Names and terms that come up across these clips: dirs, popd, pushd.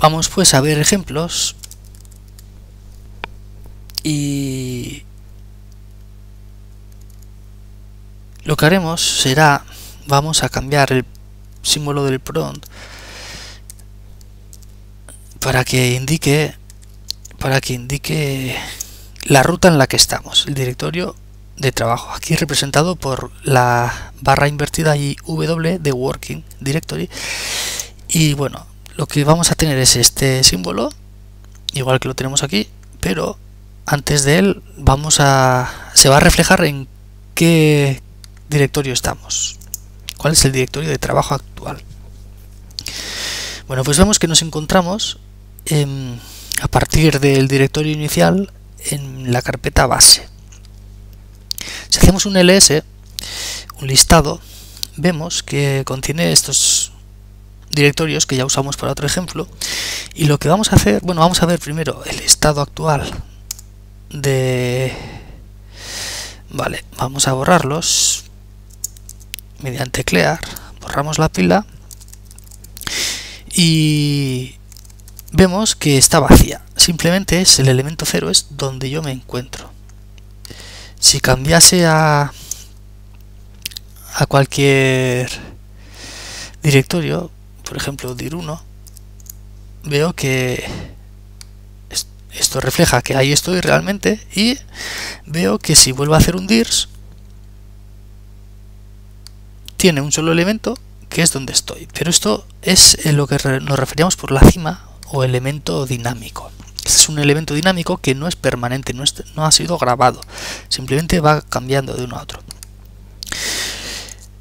Vamos pues a ver ejemplos y lo que haremos será, vamos a cambiar el símbolo del prompt para que indique la ruta en la que estamos, el directorio de trabajo, aquí representado por la barra invertida y W de Working Directory. Y bueno, lo que vamos a tener es este símbolo, igual que lo tenemos aquí, pero antes de él se va a reflejar en qué directorio estamos, cuál es el directorio de trabajo actual. Bueno, pues vemos que nos encontramos a partir del directorio inicial en la carpeta base. Si hacemos un ls, un listado, vemos que contiene estos directorios que ya usamos para otro ejemplo, y lo que vamos a hacer, bueno, vamos a ver primero el estado actual de... Vale, vamos a borrarlos mediante clear, borramos la pila y vemos que está vacía, simplemente es el elemento 0, es donde yo me encuentro. Si cambiase a cualquier directorio, por ejemplo dir1, veo que esto refleja que ahí estoy realmente, y veo que si vuelvo a hacer un dirs tiene un solo elemento que es donde estoy, pero esto es lo que nos referíamos por la cima o elemento dinámico. Este es un elemento dinámico que no es permanente, no ha sido grabado, simplemente va cambiando de uno a otro.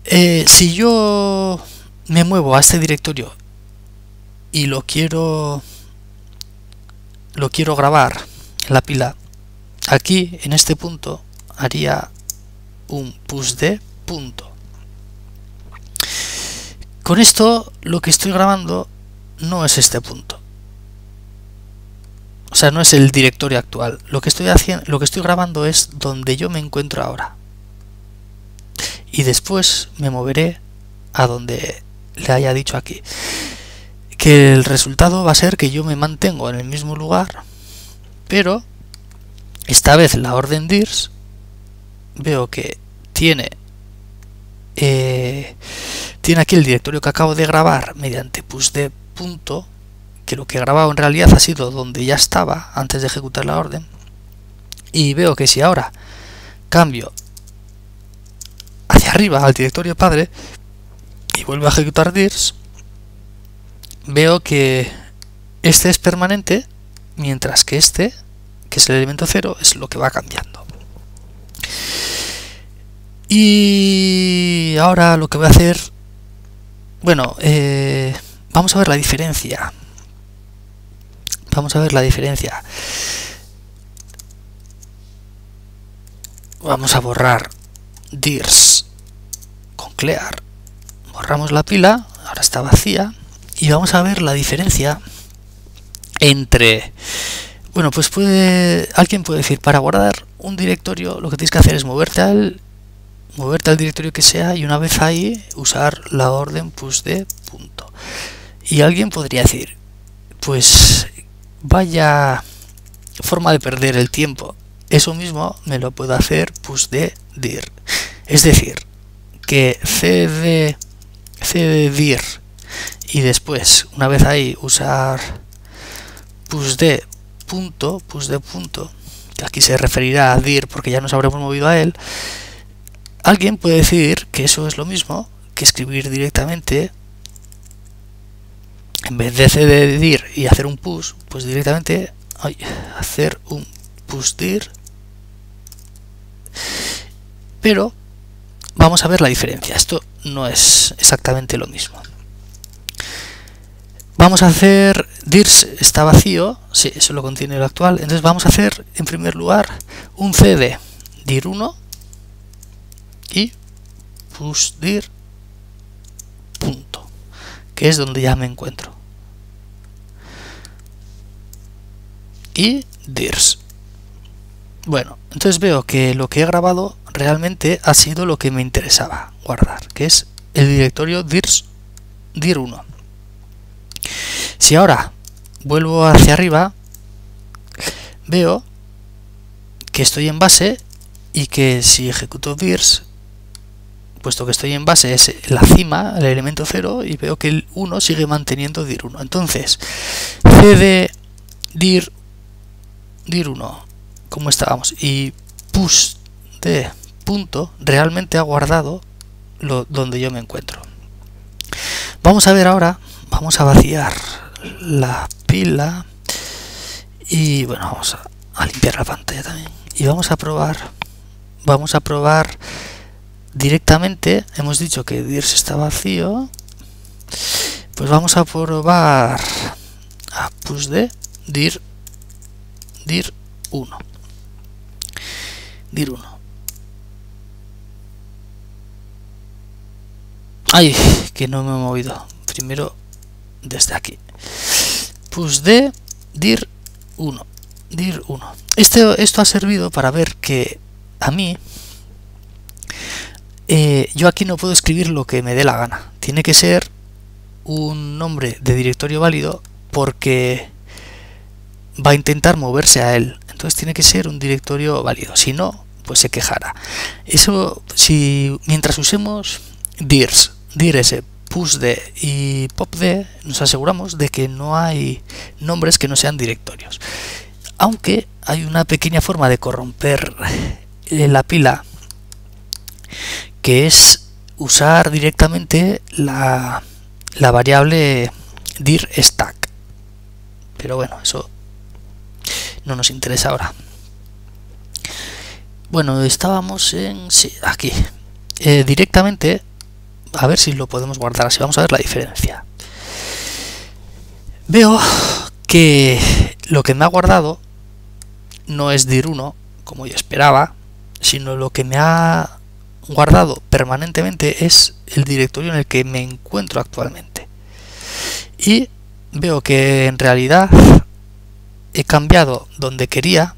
Si yo me muevo a este directorio y lo quiero grabar en la pila, aquí en este punto haría un pushd punto. Con esto lo que estoy grabando no es este punto, o sea, no es el directorio actual. Lo que estoy haciendo, lo que estoy grabando es donde yo me encuentro ahora, y después me moveré a donde le haya dicho aquí, que el resultado va a ser que yo me mantengo en el mismo lugar, pero esta vez la orden dirs veo que tiene aquí el directorio que acabo de grabar mediante pushd punto, que lo que he grabado en realidad ha sido donde ya estaba antes de ejecutar la orden, y veo que si ahora cambio hacia arriba al directorio padre y vuelvo a ejecutar dirs, veo que este es permanente, mientras que este, que es el elemento 0, es lo que va cambiando. Y ahora lo que voy a hacer, bueno, vamos a ver la diferencia. Vamos a borrar dirs con clear, borramos la pila, ahora está vacía. Y vamos a ver la diferencia entre... Bueno, pues alguien puede decir, para guardar un directorio lo que tienes que hacer es moverte al directorio que sea, y una vez ahí usar la orden pushd punto. Y alguien podría decir, pues vaya forma de perder el tiempo, eso mismo me lo puedo hacer pushd dir. Es decir, que cd dir y después, una vez ahí, usar pushd punto, que aquí se referirá a dir porque ya nos habremos movido a él. Alguien puede decir que eso es lo mismo que escribir directamente, en vez de cd dir y hacer un push, pues directamente hacer un push dir. Pero vamos a ver la diferencia, esto no es exactamente lo mismo. Vamos a hacer dirs, está vacío, sí, eso lo contiene el actual, entonces vamos a hacer en primer lugar un cd dir1 y pushdir punto, que es donde ya me encuentro, y dirs. Bueno, entonces veo que lo que he grabado realmente ha sido lo que me interesaba guardar, que es el directorio dirs dir1. Si ahora vuelvo hacia arriba, veo que estoy en base y que si ejecuto dirs, puesto que estoy en base es la cima, el elemento 0, y veo que el 1 sigue manteniendo dir 1. Entonces, cd dir 1, como estábamos, y pushd punto realmente ha guardado donde yo me encuentro. Vamos a ver ahora, vamos a vaciar la pila y bueno, vamos a limpiar la pantalla también y vamos a probar directamente. Hemos dicho que dirs está vacío, pues vamos a probar a pushd dir 1. Ay, que no me he movido. Primero desde aquí. Pushd dir 1. Esto ha servido para ver que a mí yo aquí no puedo escribir lo que me dé la gana. Tiene que ser un nombre de directorio válido porque va a intentar moverse a él. Entonces tiene que ser un directorio válido. Si no, pues se quejará. Eso si mientras usemos dirs, dirs, pushd y popd, nos aseguramos de que no hay nombres que no sean directorios. Aunque hay una pequeña forma de corromper la pila, que es usar directamente la variable dir stack. Pero bueno, eso no nos interesa ahora. Bueno, estábamos en... sí, aquí. Directamente, a ver si lo podemos guardar así, vamos a ver la diferencia. Veo que lo que me ha guardado no es dir 1, como yo esperaba, sino lo que me ha guardado permanentemente es el directorio en el que me encuentro actualmente. Y veo que en realidad he cambiado donde quería,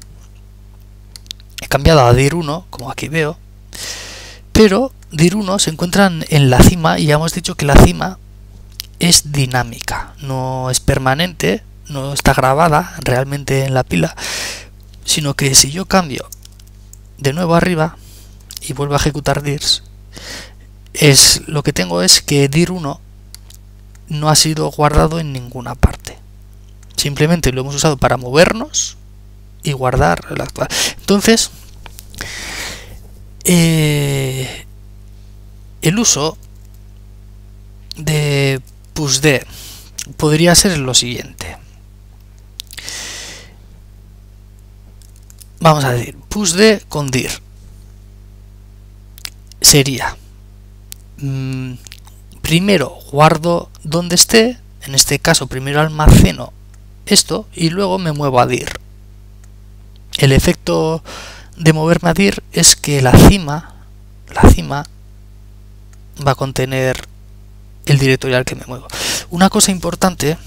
he cambiado a dir 1, como aquí veo, pero dir 1 se encuentran en la cima y ya hemos dicho que la cima es dinámica, no es permanente, no está grabada realmente en la pila, sino que si yo cambio de nuevo arriba y vuelvo a ejecutar dirs, es lo que tengo es que dir 1 no ha sido guardado en ninguna parte, simplemente lo hemos usado para movernos y guardar el actual. Entonces el uso de pushd podría ser lo siguiente. Vamos a decir pushd con dir sería primero guardo donde esté, en este caso primero almaceno esto y luego me muevo a dir. El efecto de moverme a dir es que la cima va a contener el directorio al que me muevo. Una cosa importante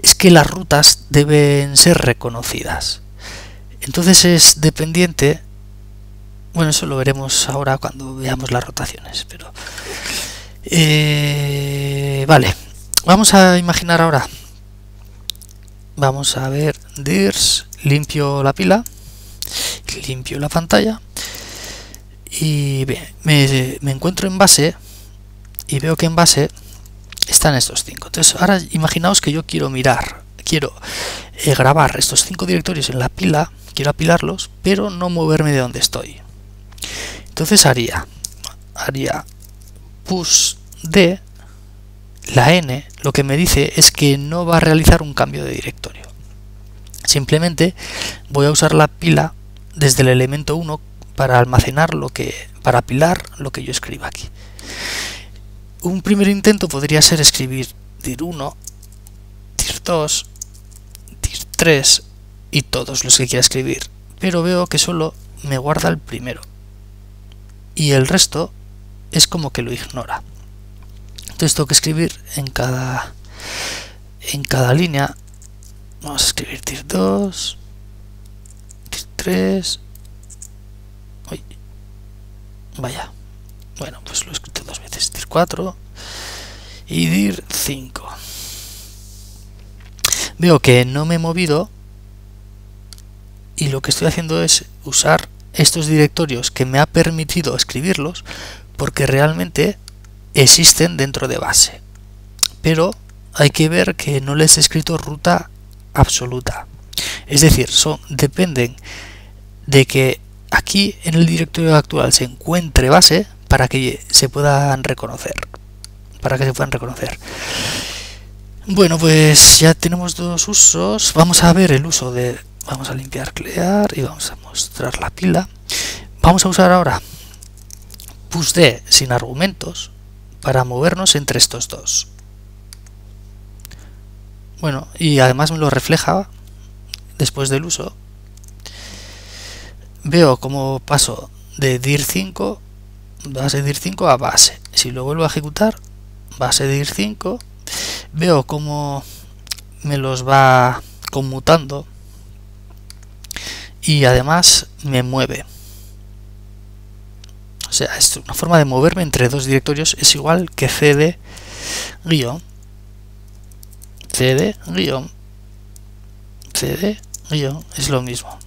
es que las rutas deben ser reconocidas. Entonces es dependiente, bueno, eso lo veremos ahora cuando veamos las rotaciones, pero vale, vamos a imaginar ahora, vamos a ver dirs, limpio la pila, limpio la pantalla y me encuentro en base y veo que en base están estos 5. Entonces ahora imaginaos que yo quiero mirar, quiero grabar estos 5 directorios en la pila, quiero apilarlos pero no moverme de donde estoy. Entonces haría pushd, la n lo que me dice es que no va a realizar un cambio de directorio, simplemente voy a usar la pila desde el elemento 1 para almacenar para apilar lo que yo escriba aquí. Un primer intento podría ser escribir dir 1, dir 2, dir 3 y todos los que quiera escribir, pero veo que solo me guarda el primero y el resto es como que lo ignora. Entonces tengo que escribir en cada línea, vamos a escribir dir 2, dir 3. Uy, vaya, bueno, pues lo he escrito dos veces, dir 4 y dir 5. veo que no me he movido y lo que estoy haciendo es usar estos directorios que me ha permitido escribirlos porque realmente existen dentro de base, pero hay que ver que no les he escrito ruta absoluta, es decir, dependen de que aquí en el directorio actual se encuentre base para que se puedan reconocer. Bueno, pues ya tenemos dos usos. Vamos a ver el uso de... Vamos a limpiar clear y vamos a mostrar la pila. Vamos a usar ahora pushd sin argumentos para movernos entre estos dos. Bueno, y además me lo refleja después del uso. Veo cómo paso de dir 5, base dir 5 a base. Si lo vuelvo a ejecutar, base dir 5, veo cómo me los va conmutando y además me mueve. O sea, es una forma de moverme entre dos directorios, es igual que cd guión cd guión cd guión, es lo mismo.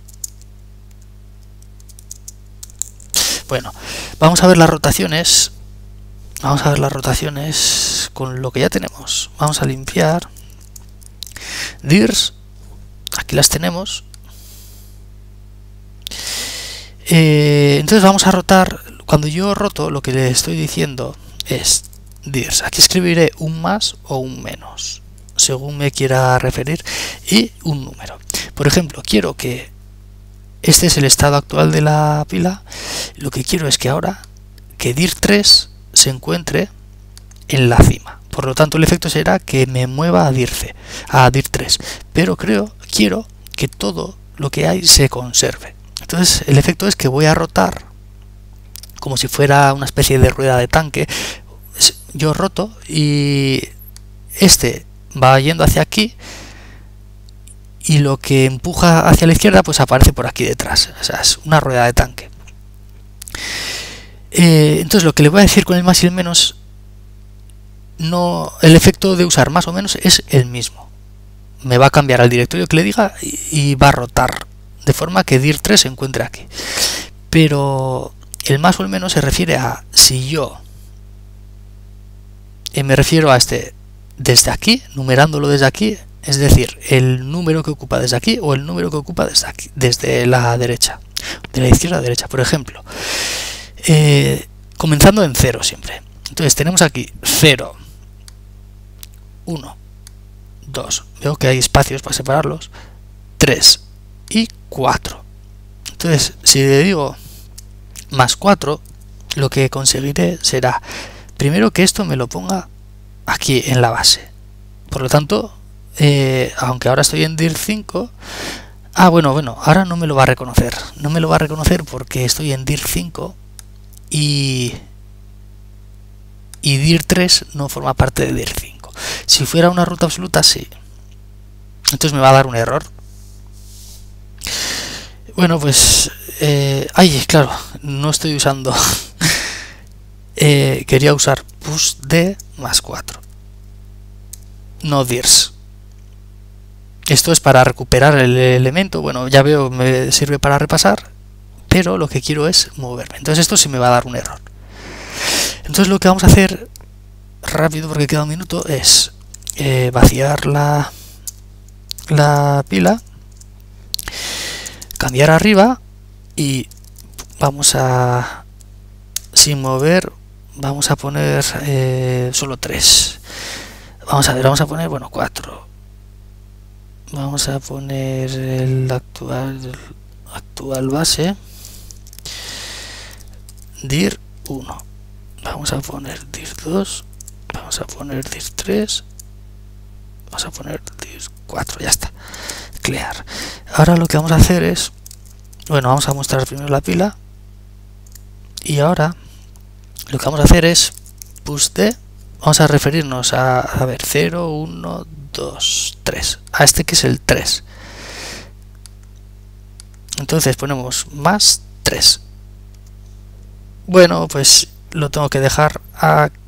Bueno, vamos a ver las rotaciones. Vamos a ver las rotaciones con lo que ya tenemos. Vamos a limpiar dirs. Aquí las tenemos. Entonces vamos a rotar. Cuando yo roto, lo que le estoy diciendo es dirs. Aquí escribiré un más o un menos, según me quiera referir, y un número. Por ejemplo, quiero que... Este es el estado actual de la pila. Lo que quiero es que ahora, que dir 3... se encuentre en la cima. Por lo tanto, el efecto será que me mueva a dir 3, pero quiero que todo lo que hay se conserve. Entonces el efecto es que voy a rotar como si fuera una especie de rueda de tanque. Yo roto y este va yendo hacia aquí y lo que empuja hacia la izquierda pues aparece por aquí detrás. O sea, es una rueda de tanque. Entonces lo que le voy a decir con el más y el menos, no, el efecto de usar más o menos es el mismo. Me va a cambiar al directorio que le diga y va a rotar, de forma que dir 3 se encuentre aquí. Pero el más o el menos se refiere a si yo me refiero a este desde aquí, numerándolo desde aquí, es decir, el número que ocupa desde aquí o el número que ocupa desde aquí, desde la derecha, de la izquierda a la derecha, por ejemplo. Comenzando en 0 siempre. Entonces tenemos aquí 0, 1, 2, veo que hay espacios para separarlos, 3 y 4. Entonces si le digo más 4, lo que conseguiré será primero que esto me lo ponga aquí en la base. Por lo tanto, aunque ahora estoy en dir 5, bueno, ahora no me lo va a reconocer. No me lo va a reconocer porque estoy en dir 5 y dir 3 no forma parte de dir 5. Si fuera una ruta absoluta, sí. Entonces me va a dar un error. Bueno, pues... ay, claro, no estoy usando... quería usar pushd más 4. No dirs. Esto es para recuperar el elemento. Bueno, ya veo, me sirve para repasar, pero lo que quiero es moverme. Entonces esto sí me va a dar un error. Entonces lo que vamos a hacer rápido, porque queda un minuto, es vaciar la pila, cambiar arriba y vamos a, sin mover, vamos a poner solo 3. Vamos a ver, vamos a poner, bueno, 4. Vamos a poner el actual base. Dir 1, vamos a poner dir 2, vamos a poner dir 3, vamos a poner dir 4, ya está, clear. Ahora lo que vamos a hacer es, bueno, vamos a mostrar primero la pila y ahora lo que vamos a hacer es pushd, vamos a referirnos a ver, 0, 1, 2, 3, a este que es el 3. Entonces ponemos más 3. Bueno, pues lo tengo que dejar aquí.